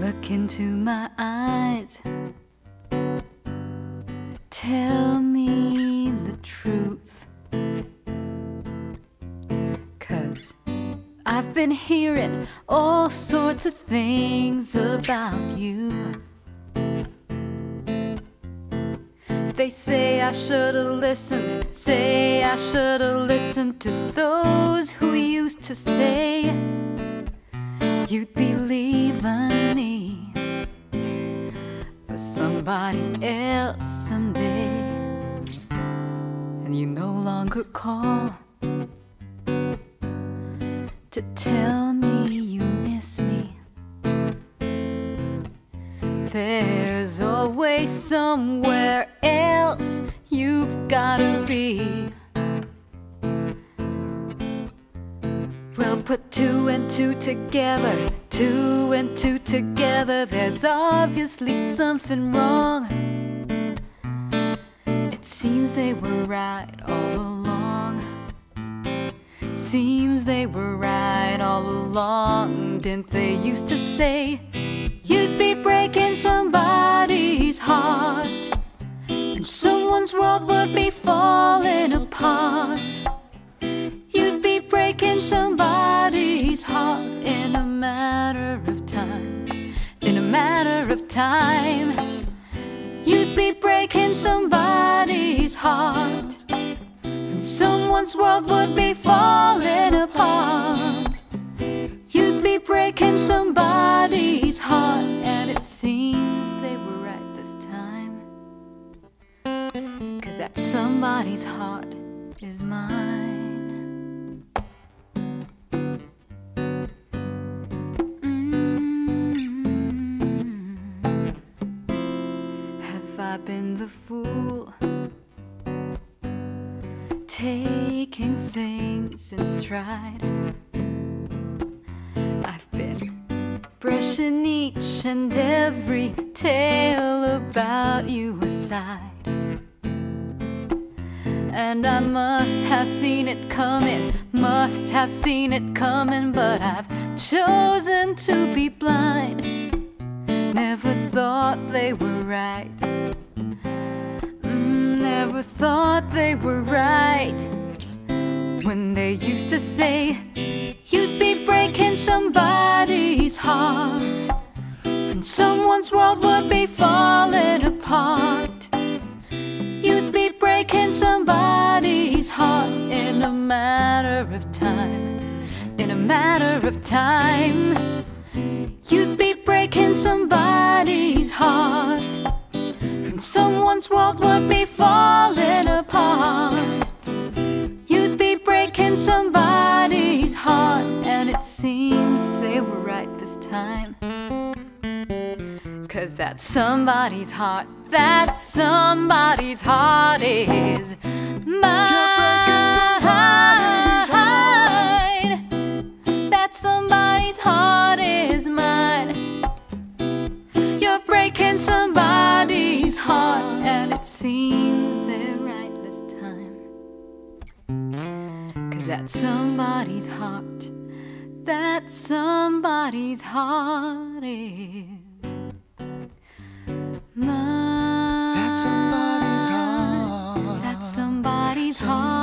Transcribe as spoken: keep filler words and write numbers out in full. Look into my eyes, tell me the truth, 'cause I've been hearing all sorts of things about you. They say I should've listened, say I should've listened to those who used to say you'd be leaving me for somebody else someday. And you no longer call to tell me you miss me. There's always somewhere else you've gotta be. We'll put two and two together, two and two together. There's obviously something wrong. It seems they were right all along. Seems they were right all along. Didn't they used to say you'd be breaking somebody's heart, and someone's world would be falling apart? You'd be breaking somebody's heart in a matter of time, in a matter of time. You'd be breaking somebody's heart, and someone's world would be falling apart. You'd be breaking somebody's heart, and it seems they were right this time, 'cause that somebody's heart is mine. I've been the fool, taking things in stride. I've been brushing each and every tale about you aside, and I must have seen it coming, must have seen it coming, but I've chosen to be blind. Never thought they were right, mm, never thought they were right, when they used to say you'd be breaking somebody's heart, and someone's world would be falling apart. You'd be breaking somebody's heart in a matter of time, in a matter of time. You'd be breaking somebody's heart, and someone's world would be falling apart. You'd be breaking somebody's heart, and it seems they were right this time, 'cause that somebody's heart, that somebody's heart is mine. That somebody's heart is mine. You're breaking somebody's heart, and it seems they're right this time, 'cause that somebody's heart, that somebody's heart is mine. That somebody's heart, that somebody's heart.